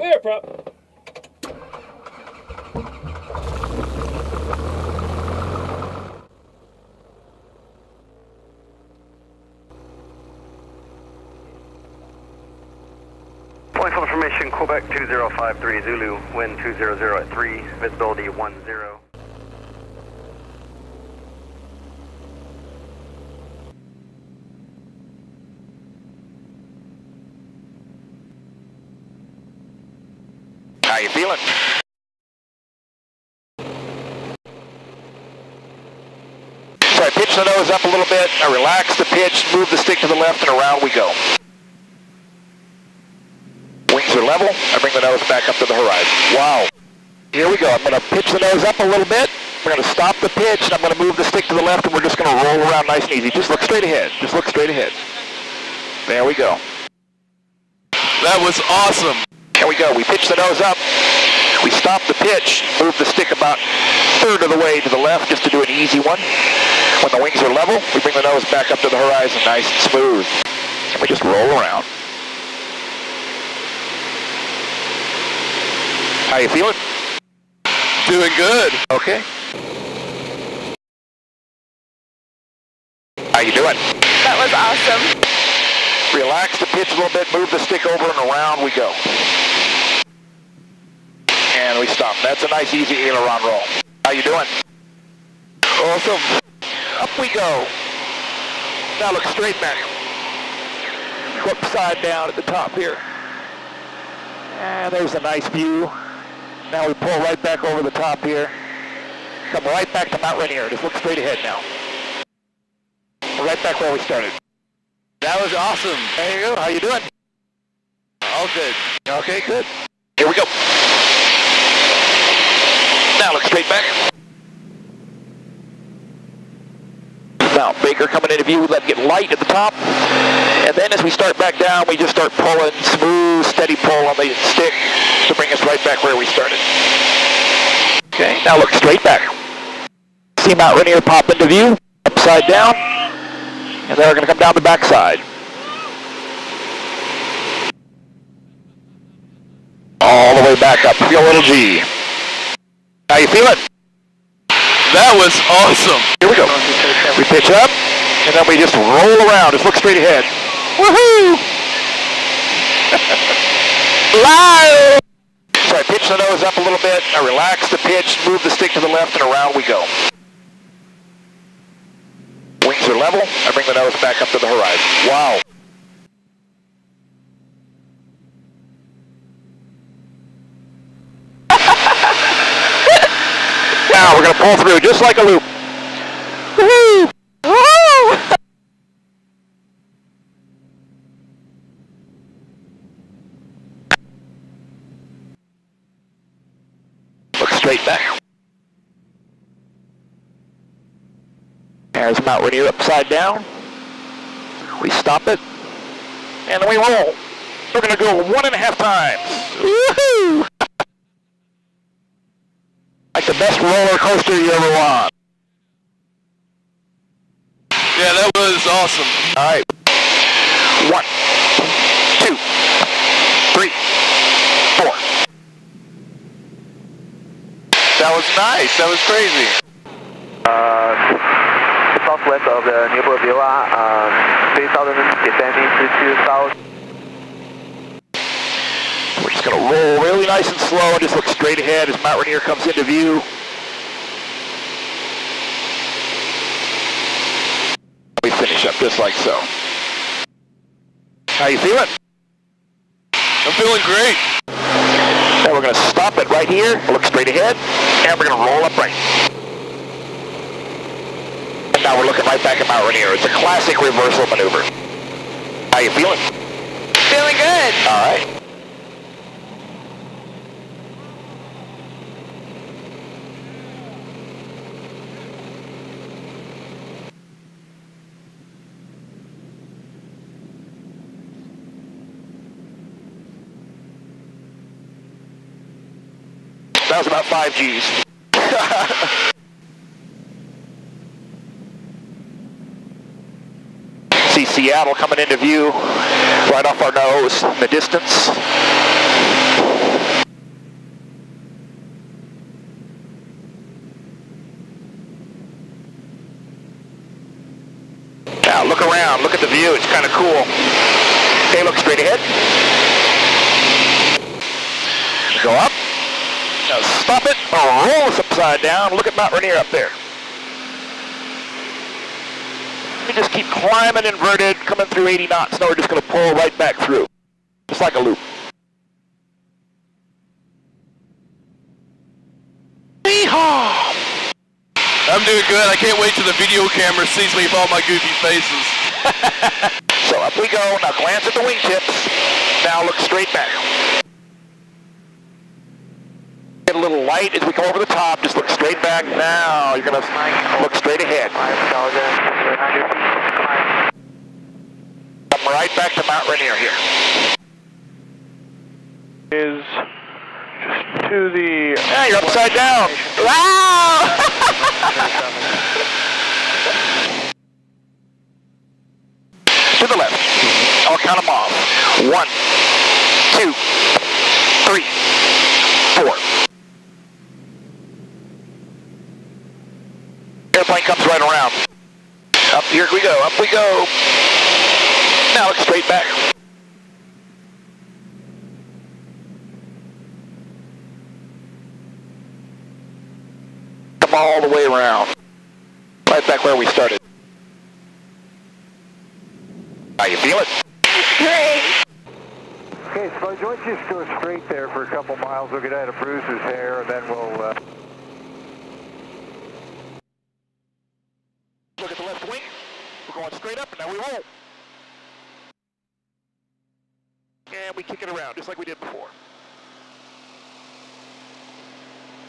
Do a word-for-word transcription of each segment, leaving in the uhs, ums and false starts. Clear, prop. Point full information, Quebec two zero five three Zulu, wind two hundred at three, visibility one zero. How you feeling? So I pitch the nose up a little bit, I relax the pitch, move the stick to the left, and around we go. Wings are level, I bring the nose back up to the horizon. Wow. Here we go, I'm going to pitch the nose up a little bit, we're going to stop the pitch, and I'm going to move the stick to the left, and we're just going to roll around nice and easy. Just look straight ahead, just look straight ahead. There we go. That was awesome. Here we go, we pitch the nose up, we stop the pitch, move the stick about a third of the way to the left just to do an easy one. When the wings are level, we bring the nose back up to the horizon, nice and smooth. And we just roll around. How you feeling? Doing good. Okay. How you doing? That was awesome. Relax the pitch a little bit, move the stick over and around we go. And we stop. That's a nice easy aileron roll. How you doing? Awesome. Up we go. Now look straight back. Go upside down at the top here. And there's a nice view. Now we pull right back over the top here. Come right back to Mount Rainier. Just look straight ahead now. We're right back where we started. That was awesome. There you go. How you doing? All good. Okay, good. Here we go. Now look straight back. Now, Baker coming into view. Let it get light at the top. And then as we start back down, we just start pulling. Smooth, steady pull on the stick to bring us right back where we started. Okay, now look straight back. See Mount Rainier pop into view. Upside down. And then we're going to come down the backside. All the way back up. Feel a little G. How you feeling? That was awesome. Here we go. We pitch up, and then we just roll around. Just look straight ahead. Woohoo! Live! So I pitch the nose up a little bit. I relax the pitch, move the stick to the left, and around we go. Wings are level, I bring the nose back up to the horizon. Wow. Now we're going to pull through just like a loop. Woohoo! Woohoo! Look straight back. There's Mount Rainier upside down. We stop it, and then we roll. We're gonna go one and a half times. Woohoo! Like the best roller coaster you ever want. Yeah, that was awesome. All right. One, two, three, four. That was nice. That was crazy. Uh. Southwest of the Newport Villa, um, three thousand descending to two thousand. We're just going to roll really nice and slow and just look straight ahead as Mount Rainier comes into view. We finish up just like so. How you feeling? I'm feeling great. Now we're going to stop it right here, look straight ahead, and we're going to roll up right. Now we're looking right back at Mount Rainier. It's a classic reversal maneuver. How you feeling? Feeling good. All right. That was about five G's. Seattle coming into view right off our nose in the distance. Now look around, look at the view, it's kind of cool. Okay, look straight ahead. Go up. Now stop it or roll us upside down. Look at Mount Rainier up there. We just keep climbing inverted, coming through eighty knots. Now we're just going to pull right back through. Just like a loop. Yeehaw! I'm doing good. I can't wait till the video camera sees me with all my goofy faces. So up we go. Now glance at the wingtips. Now look straight back. Get a little light as we go over the top. Just look straight back. Now you're going to look straight ahead. Come right back to Mount Rainier here. Is just to the... Yeah, you're upside down. Wow! To the left. I'll count them off. One, two, three, four. Airplane comes right around. Up here we go, up we go. Now look straight back. Come all the way around. Right back where we started. How you feeling? Great. Okay, Sponge, why don't you just go straight there for a couple miles, we'll get out of Bruce's hair, and then we'll... Uh... Look at the left wing. We're going straight up, and now we roll. And we kick it around, just like we did before.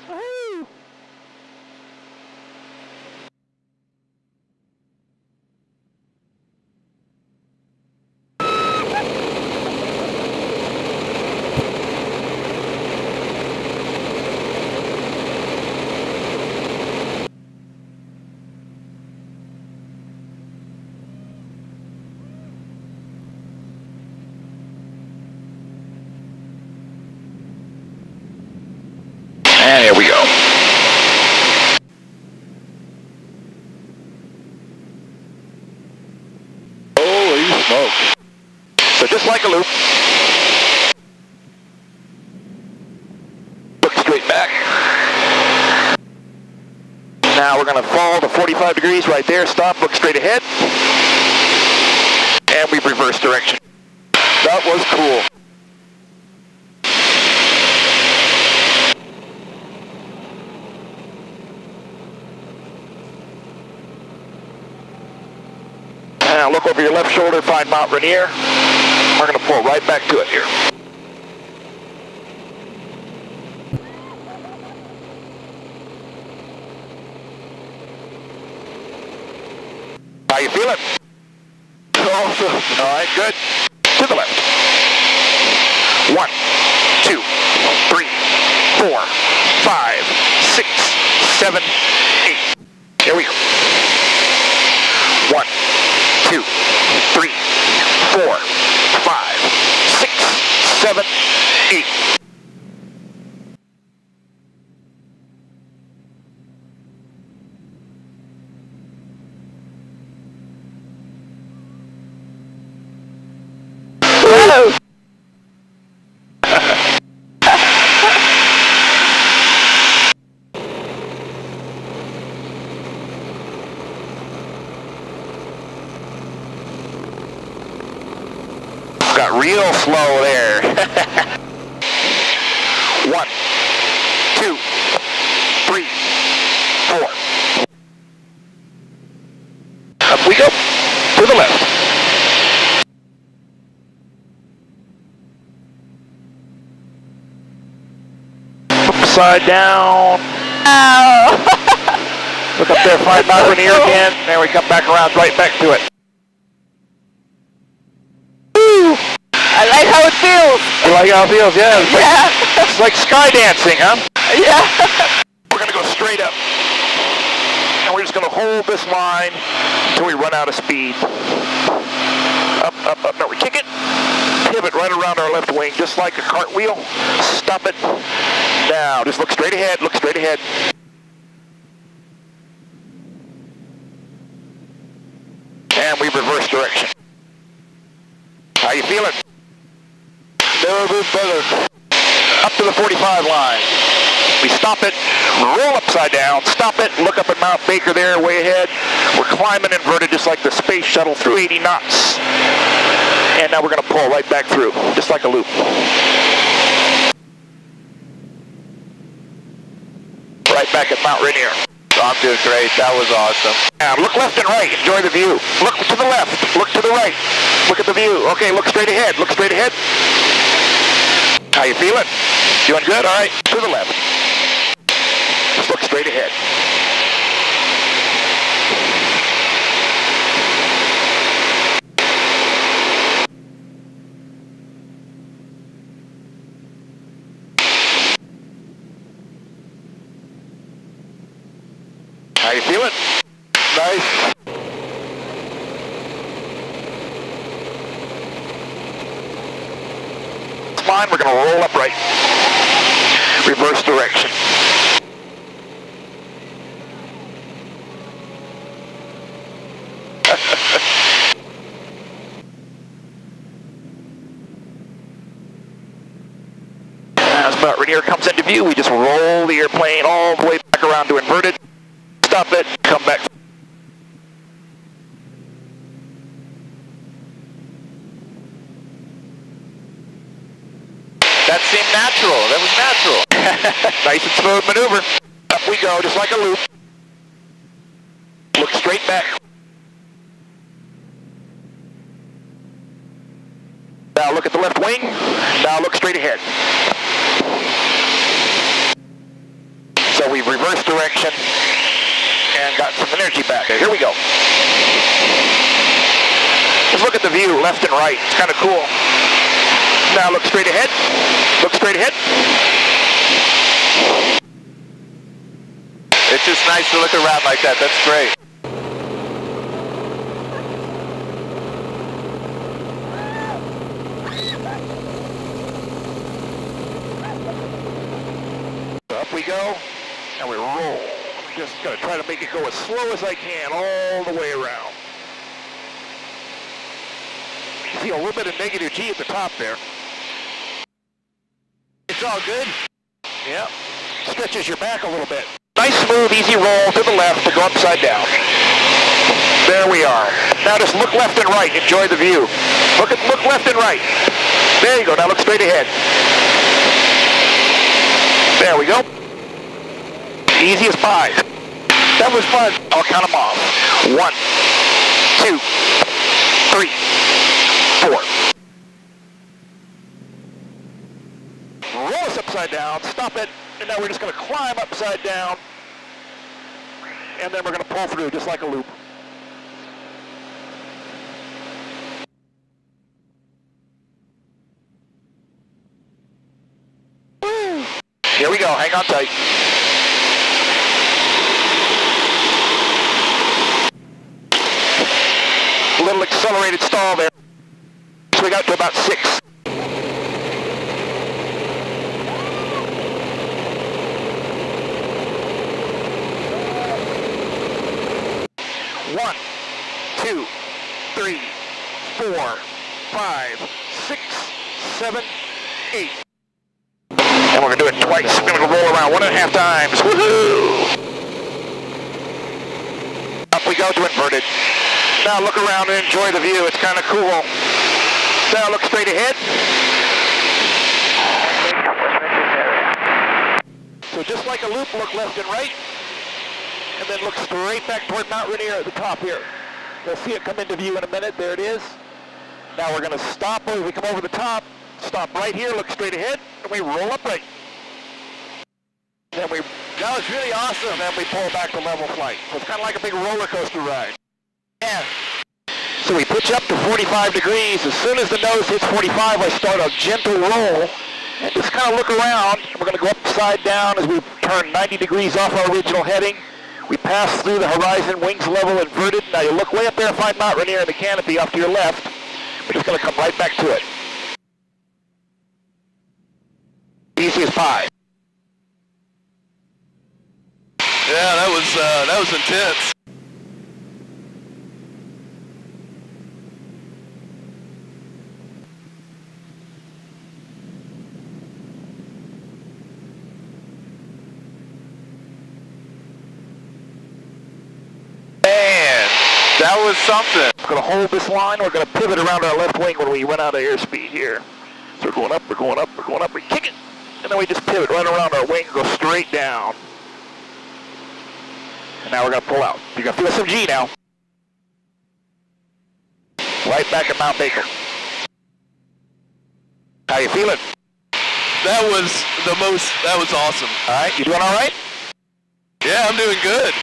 Woohoo! So just like a loop, look straight back. Now we're going to fall to forty-five degrees right there, stop, look straight ahead, and we've reversed direction. That was cool. Now look over your left shoulder, find Mount Rainier. We're going to pull right back to it here. How you feeling? Awesome. All right, good. To the left. One, two, three, four, five, six, seven, eight. Here we go. One. Two, three, four, five, six, seven, eight. Hello. Real slow there. One, two, three, four. Up we go. To the left. Upside down. Ow. Look up there, find Mount Rainier again. There we come back around, right back to it. I like how it feels. You like how it feels, yeah. It's like, yeah. It's like sky dancing, huh? Yeah. We're going to go straight up. And we're just going to hold this line until we run out of speed. Up, up, up. Now we kick it. Pivot right around our left wing, just like a cartwheel. Stop it. Now, just look straight ahead. Look straight ahead. And and we reverse direction. How you feeling? Never moved further. Up to the forty-five line. We stop it, roll upside down, stop it, look up at Mount Baker there, way ahead. We're climbing inverted just like the space shuttle through eighty knots. And now we're going to pull right back through, just like a loop. Right back at Mount Rainier. I'm doing great, that was awesome. Now look left and right, enjoy the view. Look to the left, look to the right, look at the view. Okay, look straight ahead, look straight ahead. How you feeling? Doing good? All right, to the left. Just look straight ahead. How you feeling? Nice. Line, we're going to roll up right. Reverse direction. As Mount Rainier comes into view, we just roll the airplane all the way back around to inverted. Stop it, come back. That seemed natural, that was natural. Nice and smooth maneuver. Up we go, just like a loop. Look straight back. Now look at the left wing, now look straight ahead. So we've reversed direction and got some energy back. Here we go. Just look at the view, left and right, it's kind of cool. Now look straight ahead, look straight ahead. It's just nice to look around like that, that's great. Up we go, and we roll. I'm just gonna try to make it go as slow as I can all the way around. You see a little bit of negative G at the top there. It's all good. Yep. Stretches your back a little bit. Nice, smooth, easy roll to the left to go upside down. There we are. Now just look left and right. Enjoy the view. Look at, look left and right. There you go. Now look straight ahead. There we go. Easy as pie. That was fun. I'll count them off. One, two, three, four. Roll us upside down. Stop it. And now we're just going to climb upside down, and then we're going to pull through just like a loop. Woo. Here we go, hang on tight. A little accelerated stall there, so we got to about six. One, two, three, four, five, six, seven, eight. And we're going to do it twice. We're going to roll around one and a half times. Woohoo! Up we go to inverted. Now look around and enjoy the view. It's kind of cool. Now look straight ahead. So just like a loop, look left and right. And then look straight back toward Mount Rainier at the top here. You'll see it come into view in a minute. There it is. Now we're going to stop as we come over the top. Stop right here, look straight ahead, and we roll up right. Then we, that was really awesome. And then we pull back to level flight. So it's kind of like a big roller coaster ride. Yeah. So we pitch up to forty-five degrees. As soon as the nose hits forty-five, I start a gentle roll. And just kind of look around. We're going to go upside down as we turn ninety degrees off our original heading. We pass through the horizon, wings level, inverted. Now you look way up there, find Mount Rainier in the canopy off to your left. We're just going to come right back to it. Easy as pie. Yeah, that was, uh, that was intense. That was something. We're going to hold this line. We're going to pivot around our left wing when we run out of airspeed here. So we're going up, we're going up, we're going up, we kick it. And then we just pivot, run around our wing, go straight down. And now we're going to pull out. You're going to feel some G now. Right back at Mount Baker. How you feeling? That was the most, that was awesome. All right, you doing all right? Yeah, I'm doing good.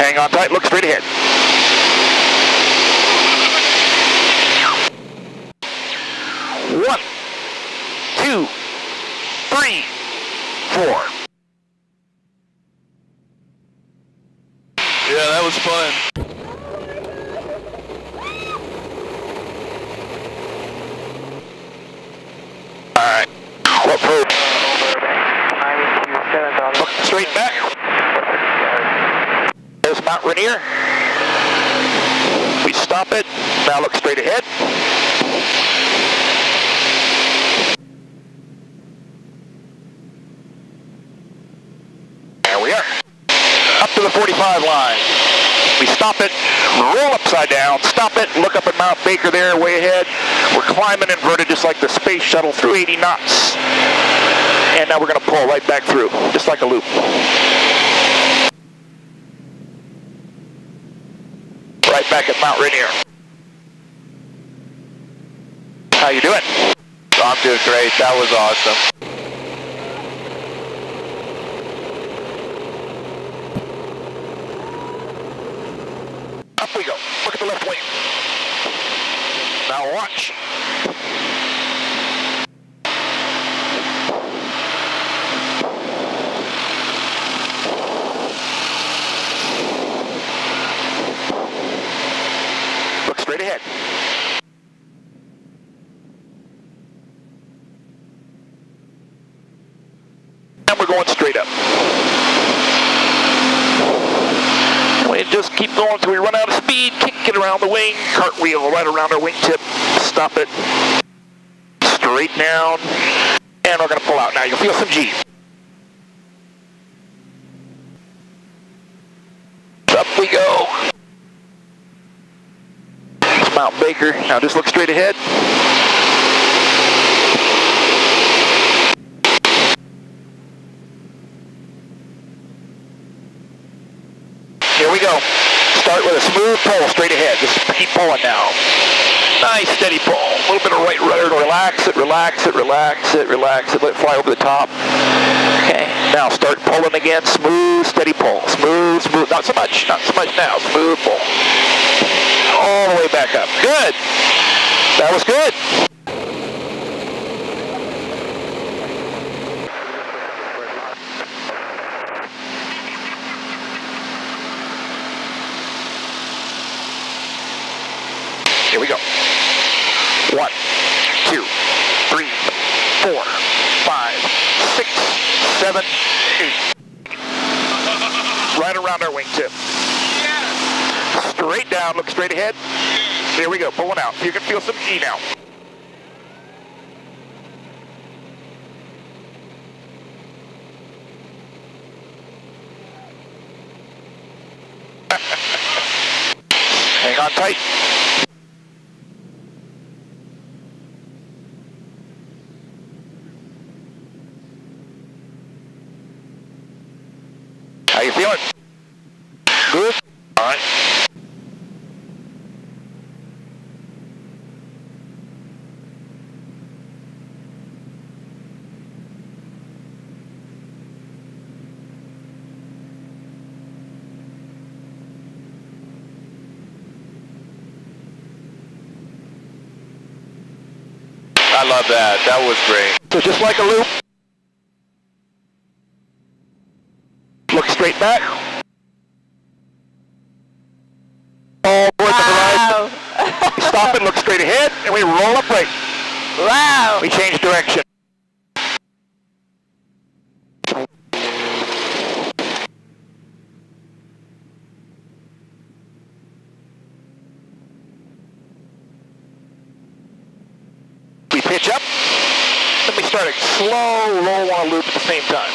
Hang on tight, look straight ahead. One, two, three, four. Yeah, that was fun. All right. What proof? Look straight back. There's Mount Rainier. We stop it. Now look straight ahead. The forty-five line. We stop it, roll upside down, stop it, look up at Mount Baker there, way ahead. We're climbing inverted just like the space shuttle through eighty knots. And now we're going to pull right back through, just like a loop. Right back at Mount Rainier. How you doing? I'm doing great. That was awesome. We go. Look at the left wing. Now watch. Look straight ahead. And we're going straight up. We just keep going until we run out of speed, kick it around the wing, cartwheel right around our wingtip, stop it, straight down, and we're going to pull out now. You'll feel some G. Up we go. It's Mount Baker. Now just look straight ahead. Here we go. Start with a smooth pull straight ahead. Just keep pulling now. Nice steady pull. A little bit of right rudder to relax it, relax it, relax it, relax it. Let it fly over the top. Okay. Now start pulling again. Smooth, steady pull. Smooth, smooth. Not so much. Not so much now. Smooth pull. All the way back up. Good. That was good. Here we go. One, two, three, four, five, six, seven, eight. Right around our wingtip. Straight down, look straight ahead. There we go, pulling out. You can feel some G now. Hang on tight. How you feeling? Good? All right. I love that. That was great. So just like a loop. Straight back. All towards the horizon. Stop and look straight ahead, and we roll up right. Wow. We change direction. We pitch up. Simply starting slow, low on a loop at the same time.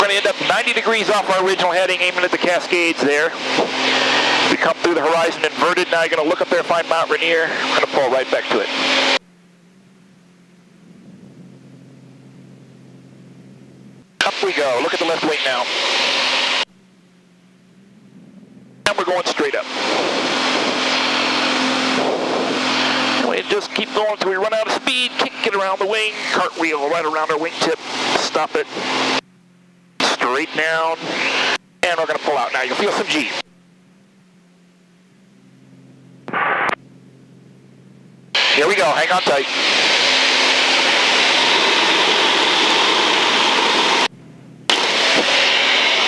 We're going to end up ninety degrees off our original heading, aiming at the Cascades there. We come through the horizon inverted. Now you're going to look up there and find Mount Rainier. We're going to pull right back to it. Up we go. Look at the left wing now. And we're going straight up. And we just keep going until we run out of speed, kick it around the wing, cartwheel right around our wingtip, stop it, straight down, and we're going to pull out now. You'll feel some G. Here we go. Hang on tight.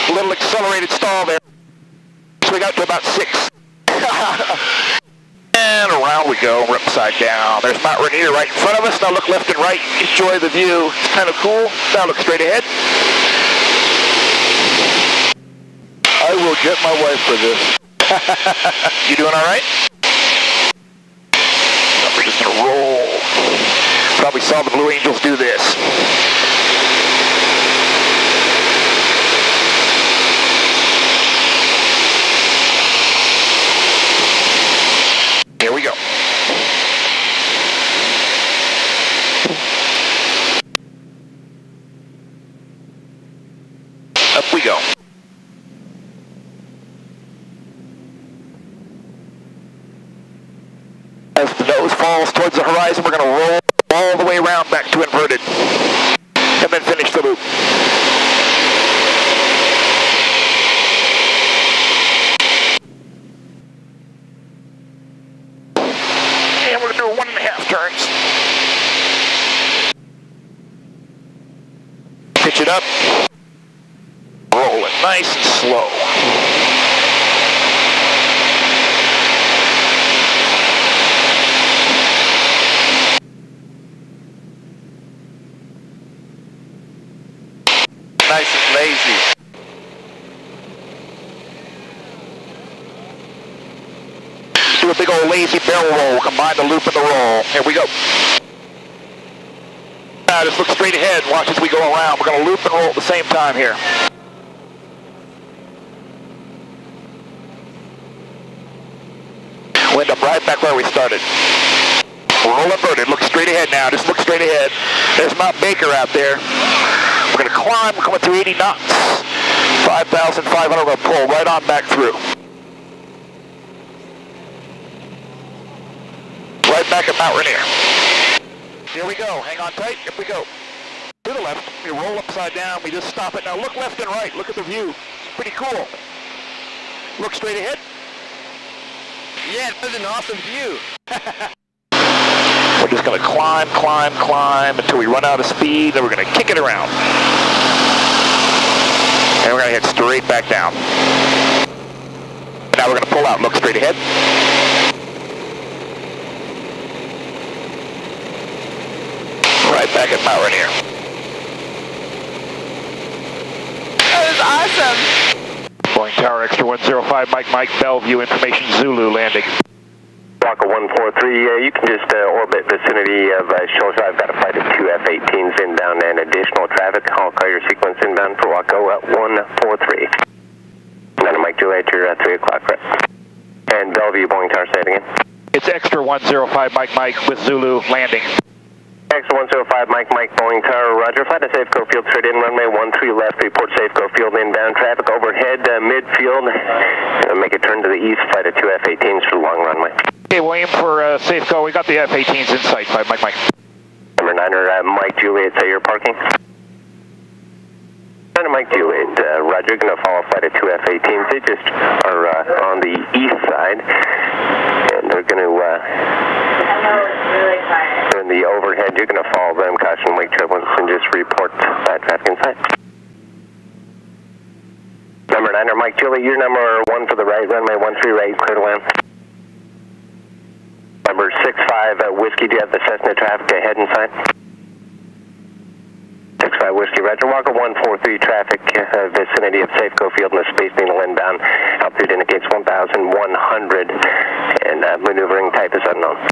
A little accelerated stall there. Swing out to about six. And around we go, we're upside down. There's Mount Rainier right in front of us. Now look left and right, enjoy the view. It's kind of cool. Now look straight ahead. I will get my wife for this. You doing all right? We're just gonna roll. Probably saw the Blue Angels do this. Here we go. Up we go. As the nose falls towards the horizon, we're going to roll all the way around back to inverted, and then finish the loop. Pitch it up, roll it nice and slow. Nice and lazy. Do a big old lazy barrel roll, combine the loop and the roll. Here we go. Now just look straight ahead and watch as we go around. We're going to loop and roll at the same time here. We'll end up right back where we started. Roll inverted. Look straight ahead now. Just look straight ahead. There's Mount Baker out there. We're going to climb. We're coming through eighty knots. five thousand five hundred. We're going to pull right on back through. Right back at Mount Rainier. Here we go, hang on tight, here we go. To the left, we roll upside down, we just stop it. Now look left and right, look at the view. It's pretty cool. Look straight ahead. Yeah, that's an awesome view. We're just gonna climb, climb, climb until we run out of speed, then we're gonna kick it around. And we're gonna head straight back down. Now we're gonna pull out, look straight ahead. Right back at Mount Rainier. That is awesome. Boeing Tower, Extra one oh five, Mike Mike, Bellevue, information Zulu landing. Walker one four three, uh, you can just uh, orbit vicinity of uh, Shulsha. I've got a flight of two F eighteens inbound and additional traffic. I'll call your sequence inbound for Waco at one four three. Nine Mike Juliet, you're at three o'clock, right? And Bellevue, Boeing Tower, say it again. It's Extra one oh five, Mike Mike, with Zulu landing. Extra one oh five, Mike Mike, Boeing Tower, roger. Flight to Safeco Field, straight in, runway one three left, report Safeco Field inbound, traffic overhead, uh, midfield, uh, make a turn to the east, flight of two F eighteens for the long runway. Okay, we'll aim for uh, Safeco, we got the F eighteens in sight, five Mike Mike. Number niner, uh, Mike Juliet, say you're parking. Niner Mike Juliet, uh, roger, going to follow flight of two F eighteens, they just are uh, on the east side, and they're going to... Uh, in the overhead, you're going to follow them, caution wake turbulence, and just report that traffic inside. Number niner, Mike Julie, your number one for the right, runway one three right, clear to land. Number six five, uh, Whiskey, do you have the Cessna traffic ahead inside? six five Whiskey, roger, Walker one four three, traffic uh, vicinity of Safeco Field and the Space Needle inbound, altitude indicates one thousand one hundred, and uh, maneuvering type is unknown.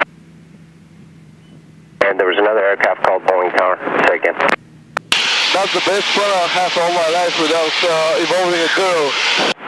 And there was another aircraft called Boeing Tower. Say again. That's the best flight I had all my life without uh, evolving a curve.